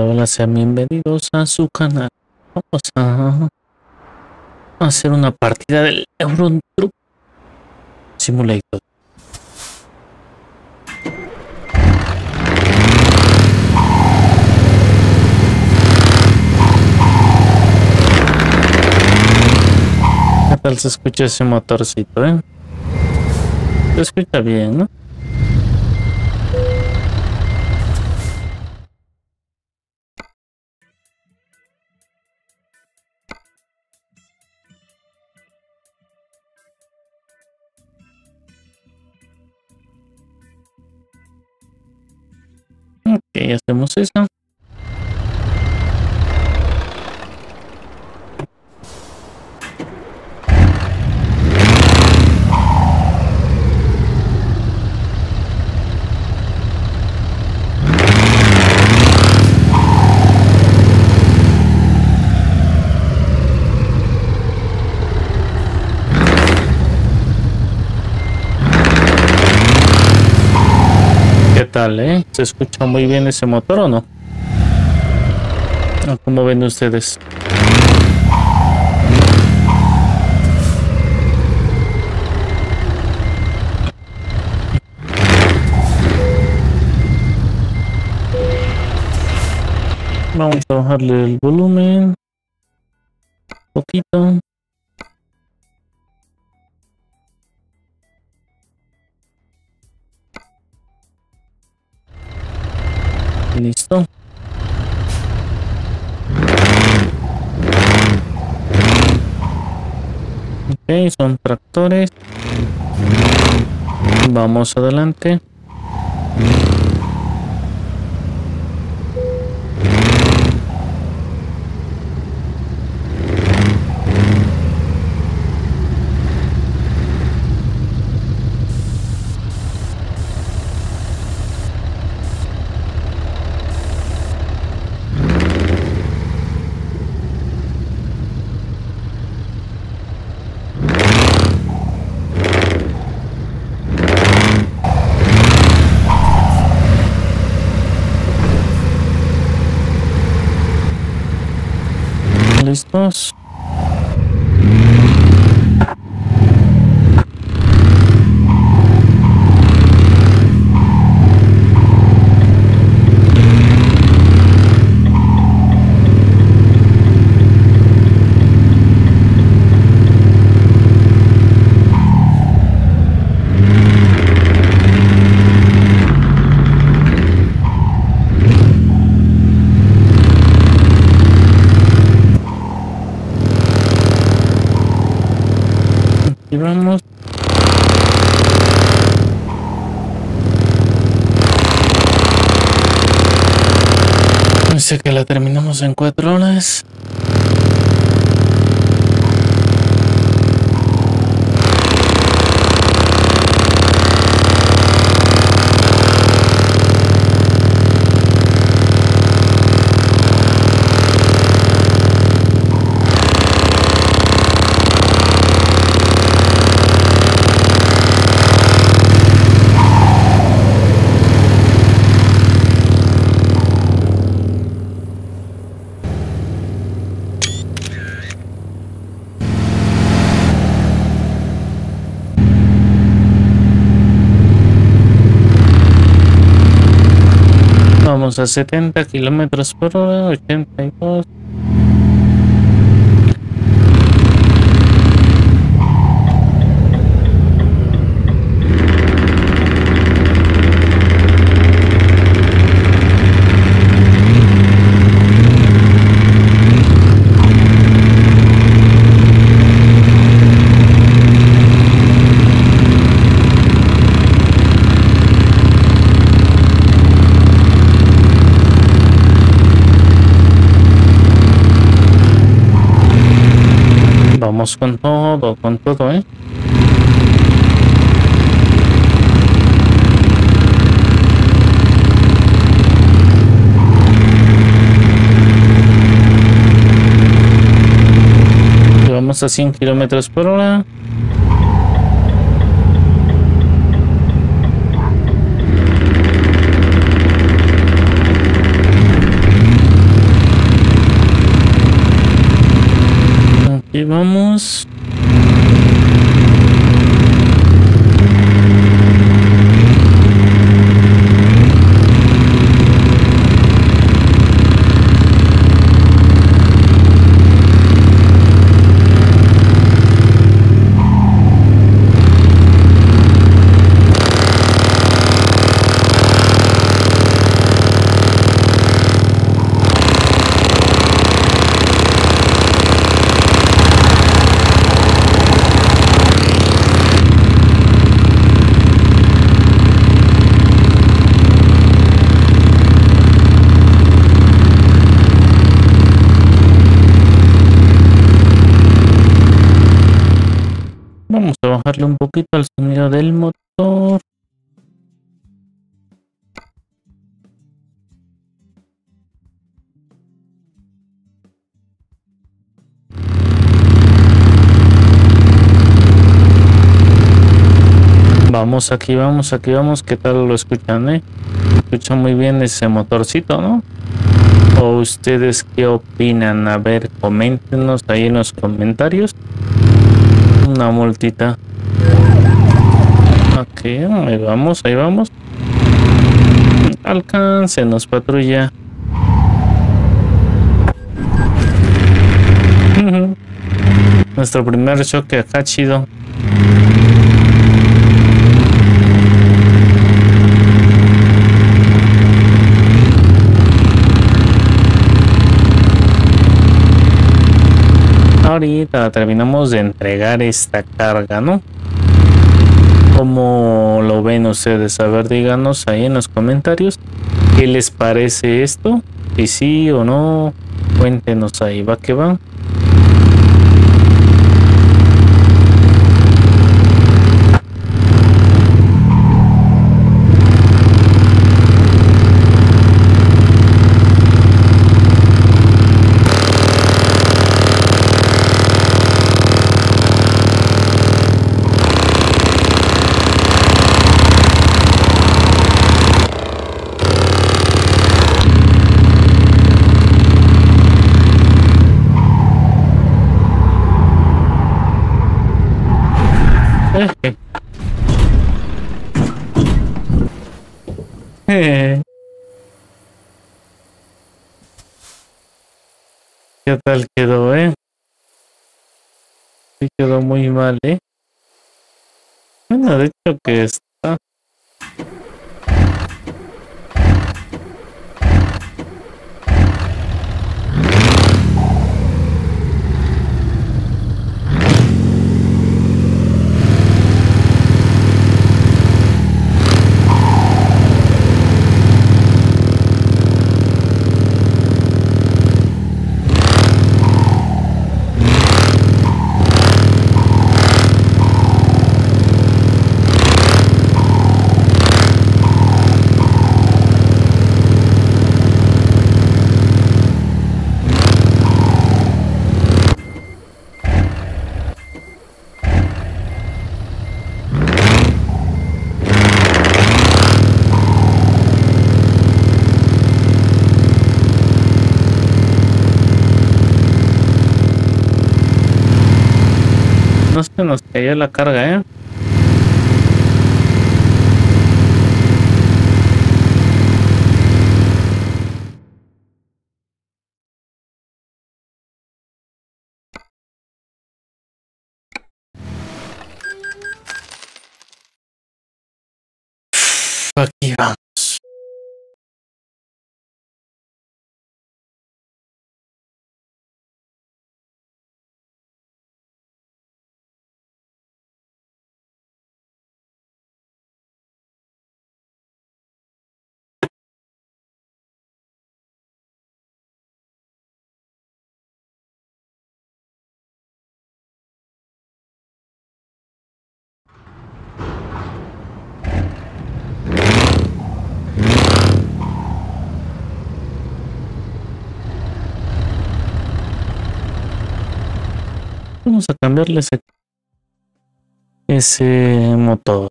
Hola, hola, sean bienvenidos a su canal. Vamos a hacer una partida del Euro Truck Simulator. ¿Qué tal se escucha ese motorcito, eh? Se escucha bien, ¿no? Ok, hacemos eso. ¿Qué tal, eh? ¿Se escucha muy bien ese motor o no? ¿Cómo ven ustedes? Vamos a bajarle el volumen un poquito. Listo. Ok, son tractores. Vamos adelante. Listos. Vamos. Dice que la terminamos en 4 horas. A 70 kilómetros por hora, 82. Vamos con todo, ¿eh? Vamos a 100 kilómetros por hora. Aquí vamos. Vamos a bajarle un poquito al sonido del motor. Vamos, aquí vamos, aquí vamos. ¿Qué tal lo escuchan, eh? Escucha muy bien ese motorcito, ¿no? ¿O ustedes qué opinan? A ver, coméntenos ahí en los comentarios. Una multita. Ok, ahí vamos, ahí vamos. Alcáncenos, patrulla. Nuestro primer choque acá, chido. Ahorita terminamos de entregar esta carga, ¿no? ¿Cómo lo ven ustedes? A ver, díganos ahí en los comentarios qué les parece esto, si sí o no, cuéntenos ahí, va que va. ¿Qué tal quedó, eh? Sí, quedó muy mal, eh. Bueno, de hecho que está. No se nos cayó la carga, ¿eh? Aquí vamos. Vamos a cambiarle ese motor.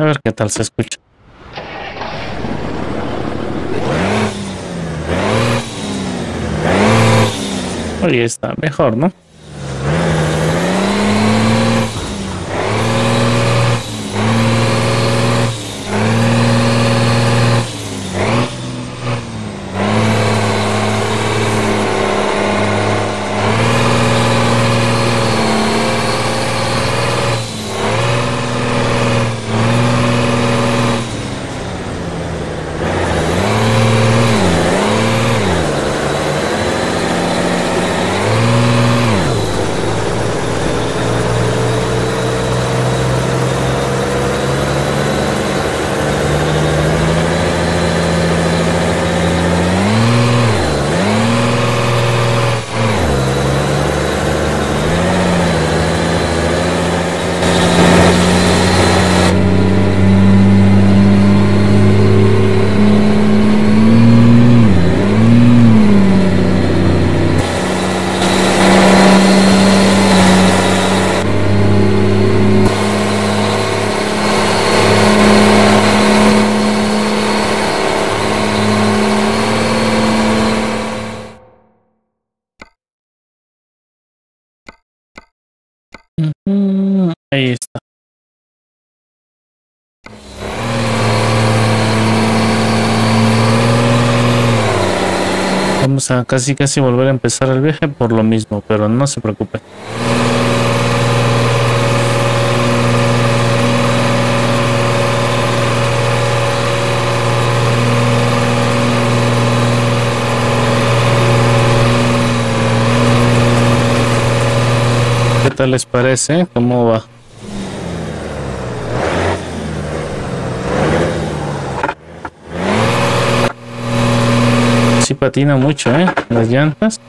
A ver qué tal se escucha. Oye, está mejor, ¿no? Ahí está. Vamos a casi volver a empezar el viaje por lo mismo, pero no se preocupen. ¿Qué tal les parece? ¿Cómo va? Sí patina mucho, ¿eh? Las llantas.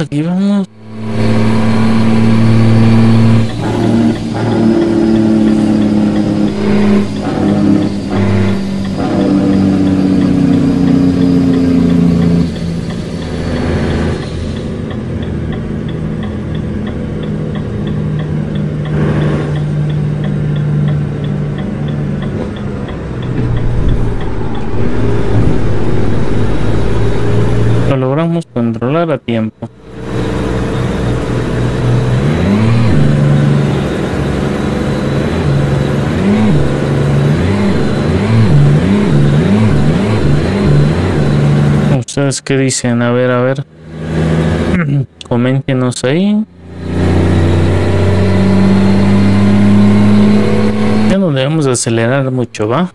Aquí vamos. Lo logramos controlar a tiempo. ¿Ustedes qué dicen? A ver, coméntenos ahí. Ya no debemos acelerar mucho, ¿va?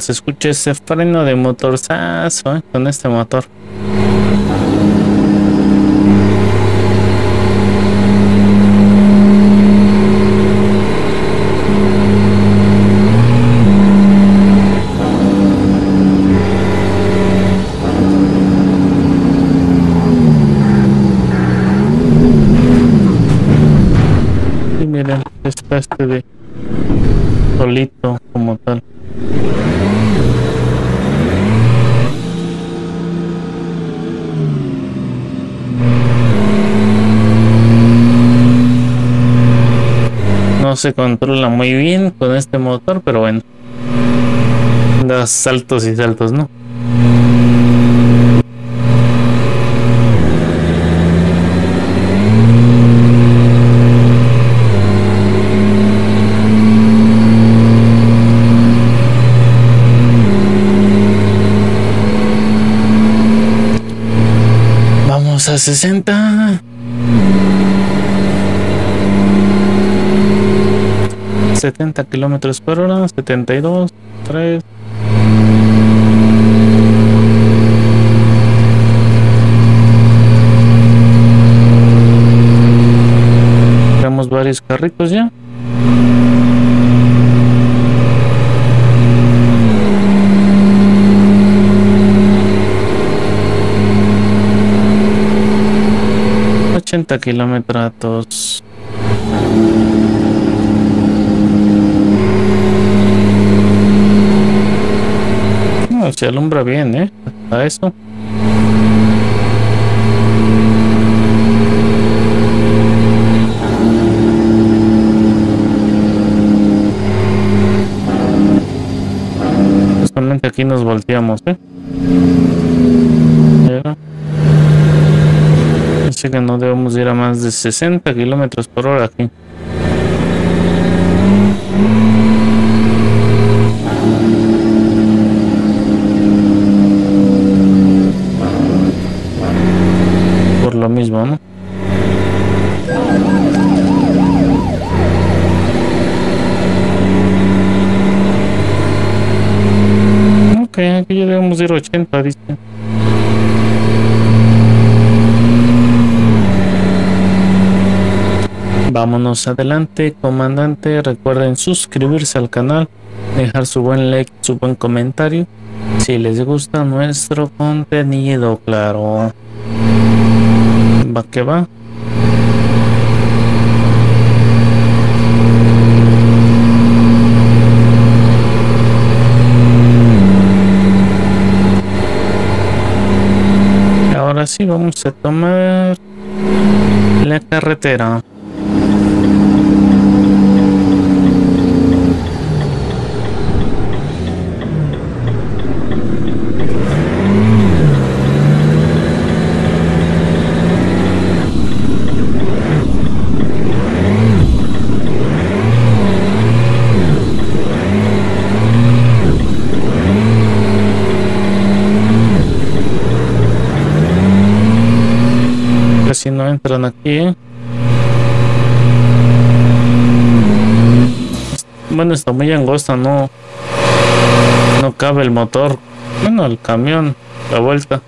Se escucha ese freno de motorzazo, ¿eh? Con este motor. desgaste de solito como tal. No se controla muy bien con este motor, pero bueno, da saltos y saltos, ¿no? Vamos a 60. 70 kilómetros por hora, 72, 3. Tenemos varios carritos ya. Kilómetros. No, se alumbra bien, ¿eh? Hasta eso. Justamente aquí nos volteamos, ¿eh? Que no debemos ir a más de 60 kilómetros por hora aquí. Por lo mismo, ¿no? Ok, aquí ya debemos ir 80, dice. Vámonos adelante, comandante. Recuerden suscribirse al canal, dejar su buen like, su buen comentario, si les gusta nuestro contenido, claro. Va que va. Ahora sí vamos a tomar la carretera. Si no entran aquí, bueno, está muy angosta, no cabe el motor, bueno, el camión, la vuelta.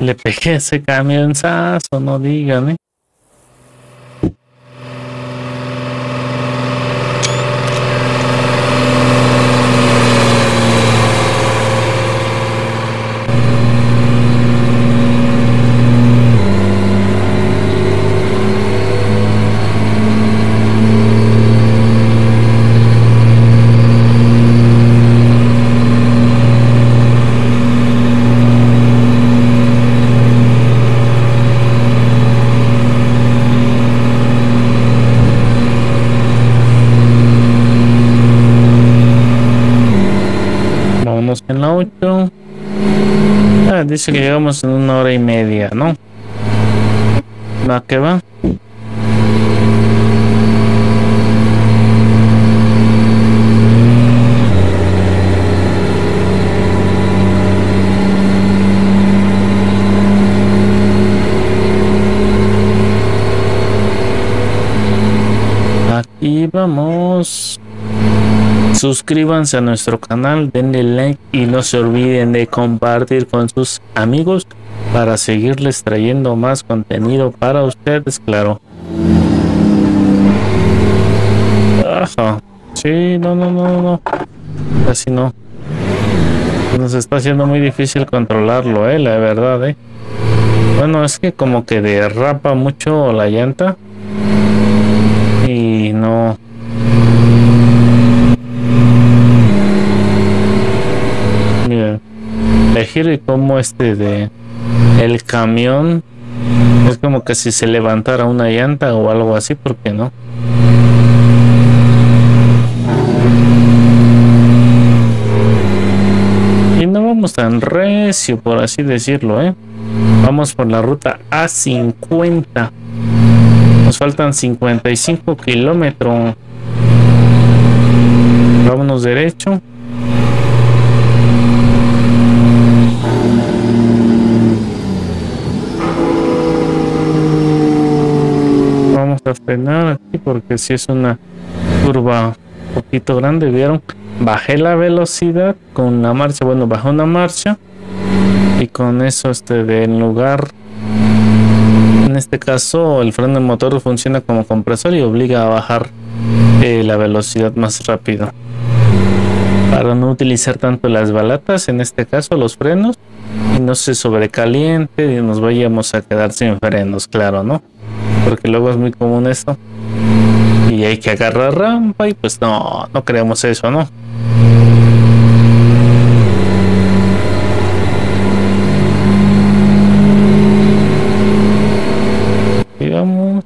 Le pegué ese camionzazo, no digan, ¿eh? dice que llegamos en 1 hora y media, ¿no? ¿Va que va? Aquí vamos. Suscríbanse a nuestro canal, denle like y no se olviden de compartir con sus amigos para seguirles trayendo más contenido para ustedes, claro. Ajá. Sí, no. Casi no. Nos está haciendo muy difícil controlarlo, la verdad, Bueno, es que como que derrapa mucho la llanta. Y no... Le giro y como de el camión es como que si se levantara una llanta o algo así, ¿por qué no? Y no vamos tan recio, por así decirlo, Vamos por la ruta A50. Nos faltan 55 kilómetros. Vámonos derecho. A frenar aquí porque si es una curva un poquito grande, vieron, bajé la velocidad con la marcha, bueno, bajé una marcha y con eso en lugar, en este caso el freno del motor funciona como compresor y obliga a bajar la velocidad más rápido para no utilizar tanto las balatas, en este caso los frenos, y no se sobrecaliente y nos vayamos a quedar sin frenos, claro, ¿no? Porque luego es muy común esto y hay que agarrar rampa y pues no queremos eso, ¿no? Y vamos.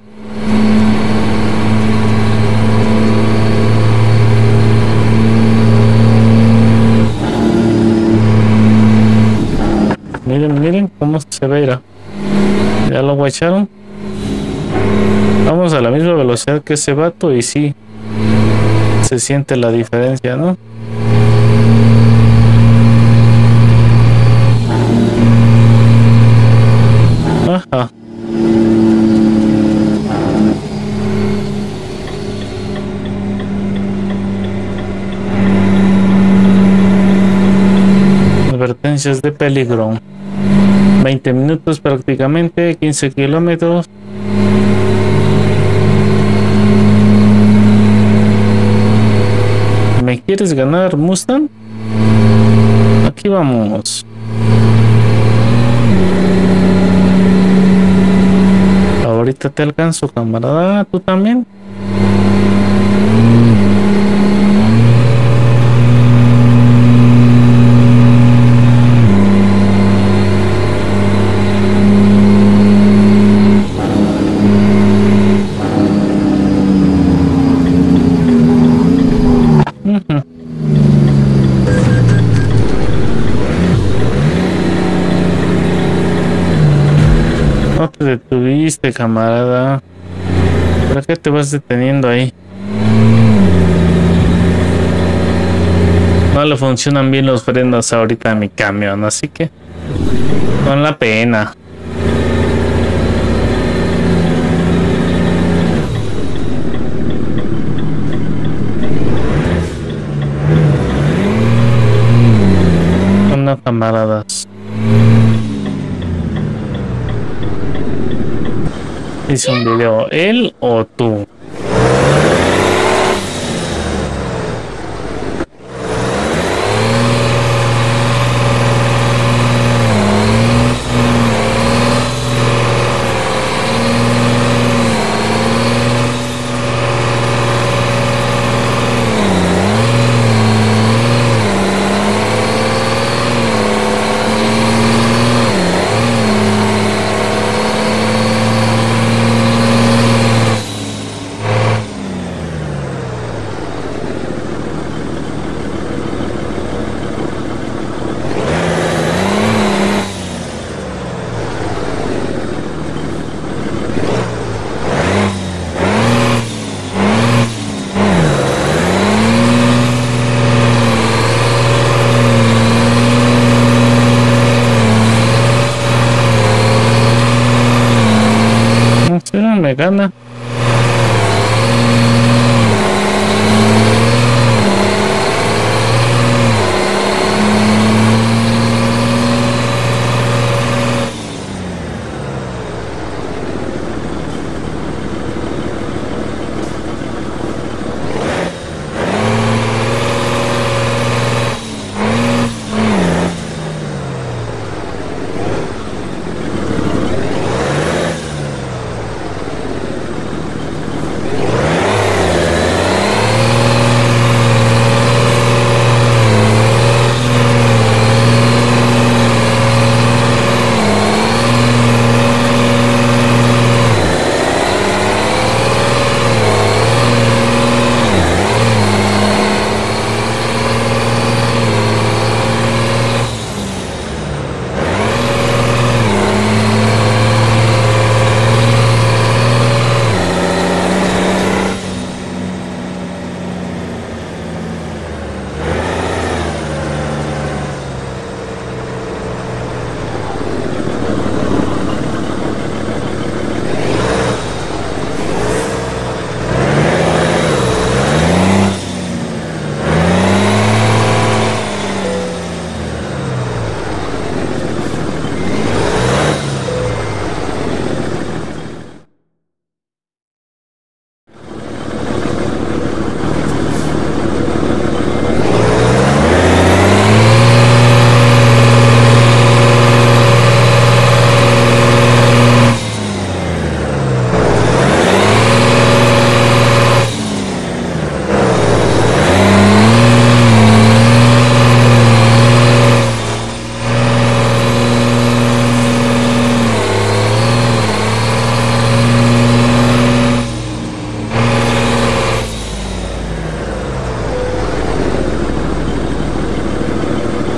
Miren cómo se ve, ya lo guacharon. Vamos a la misma velocidad que ese vato y sí se siente la diferencia, ¿no? Ajá. Advertencias de peligro. 20 minutos prácticamente, 15 kilómetros. ¿Me quieres ganar, Mustang? Aquí vamos. Ahorita te alcanzo, camarada. ¿Tú también? Detuviste, camarada. ¿Para qué te vas deteniendo ahí? No le funcionan bien los frenos ahorita a mi camión, así que con la pena. Una camaradas. Hice un video, él o tú.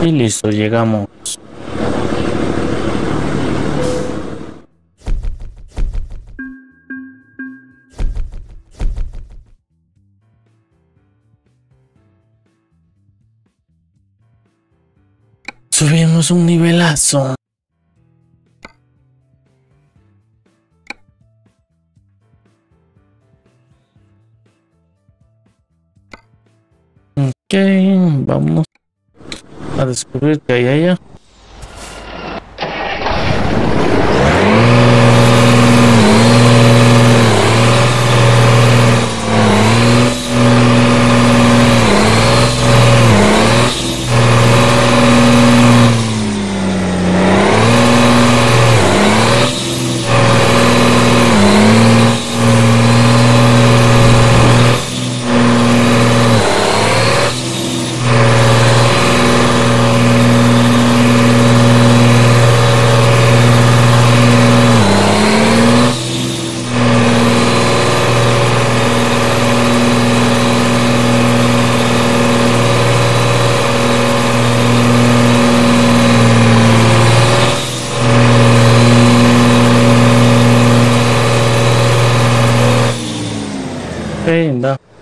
Y listo, llegamos. Subimos un nivelazo. Ok, vamos a descubrir que hay allá.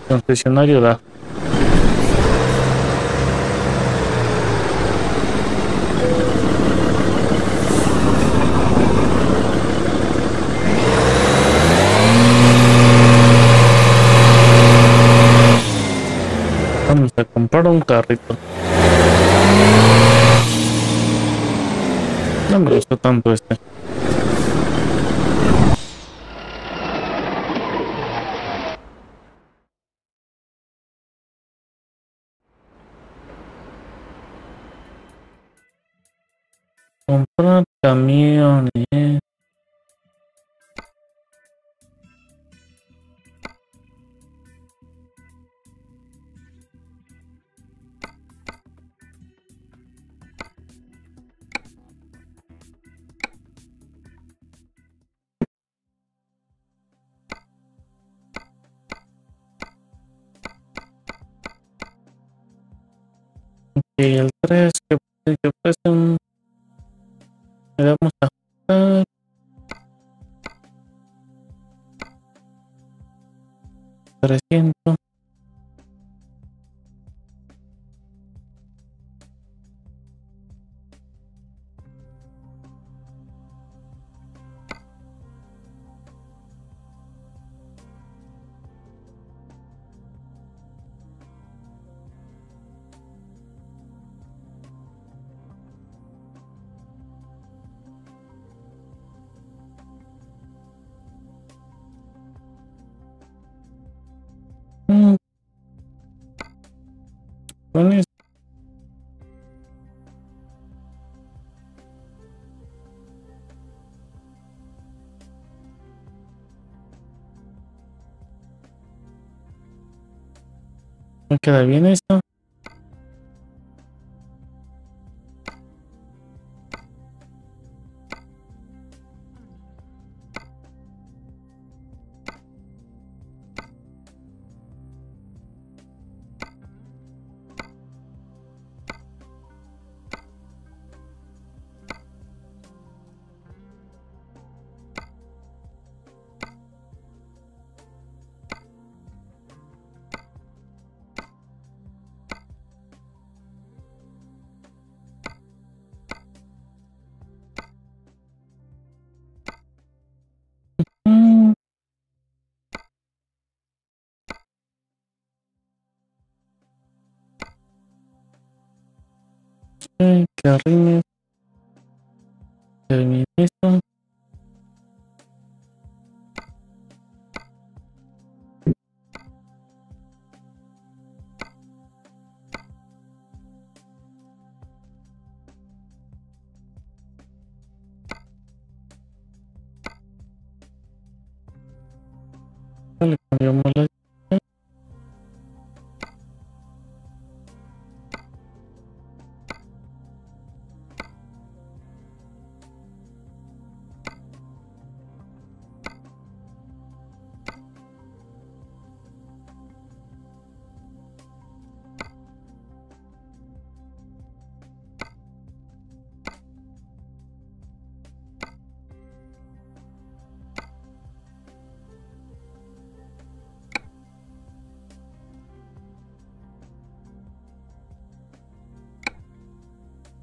Concesionario da. Vamos a comprar un carrito. No me gusta tanto este. Comprar camiones. Y el 3 que ofrece un... Le damos a ajustar. $300. Me queda bien esto. Que arrime, termine esto. Le cambiamos la.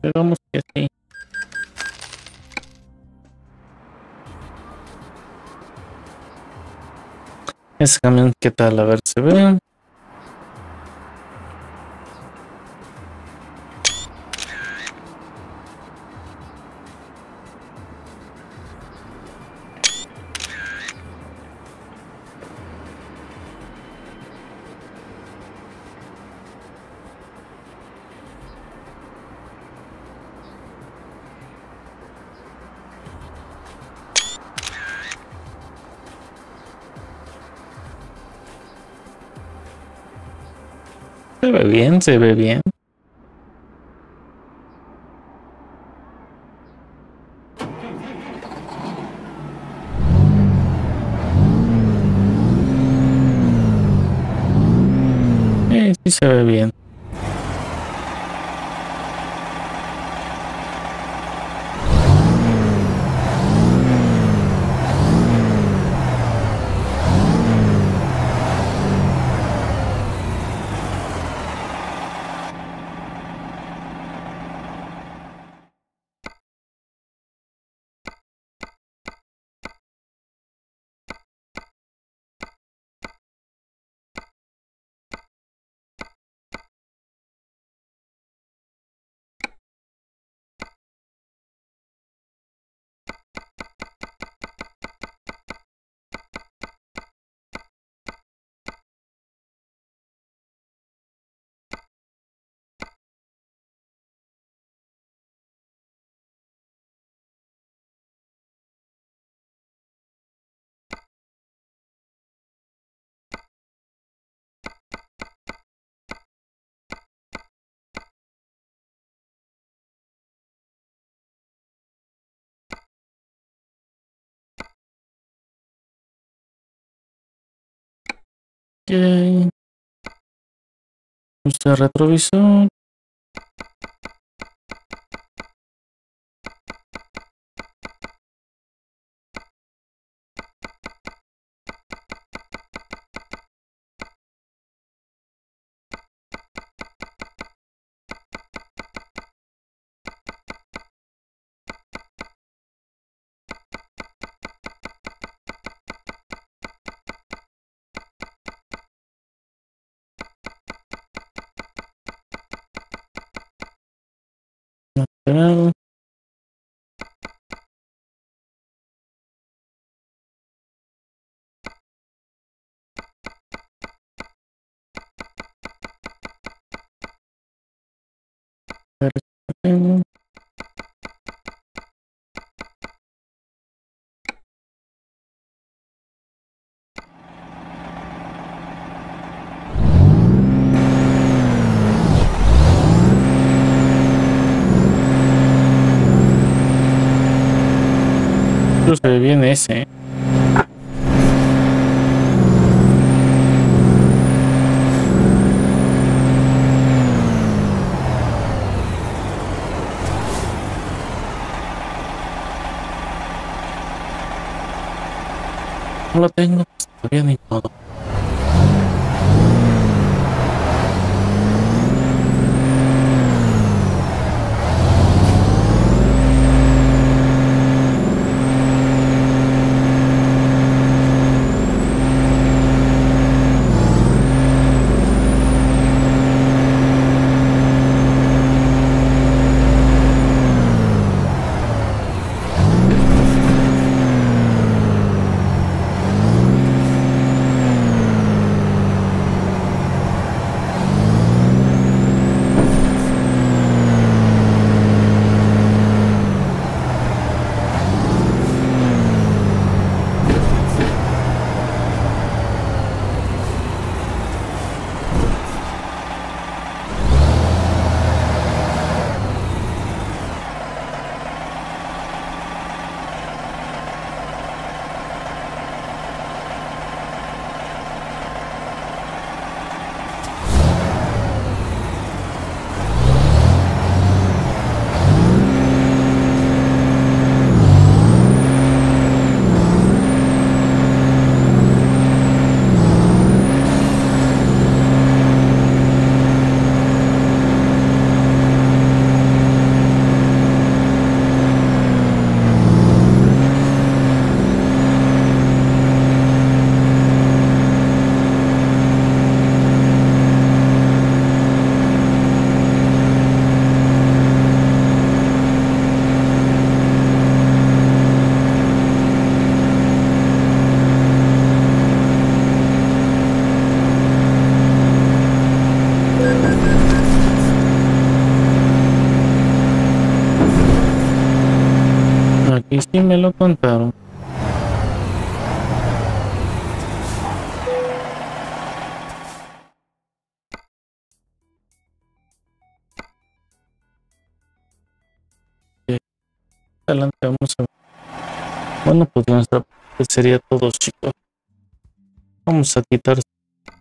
Esperamos que sí. Ese camión, ¿qué tal? A ver, se ve. Se ve bien, se ve bien. Sí se ve bien. Okay. Usa retrovisor. Lateral. Se ve bien ese. No lo tengo todavía ni todo. me lo contaron. Adelante, vamos a ver. Bueno, pues nuestra parte sería todo, chicos. Vamos a quitar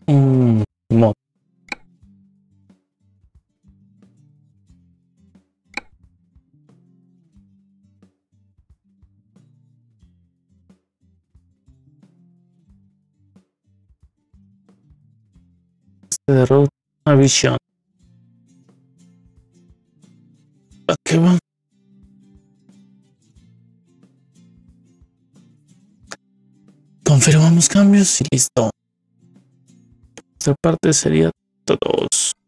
un mod. Este de Road Navision. ¿A qué van? Confirmamos cambios y listo. Esta parte sería todos.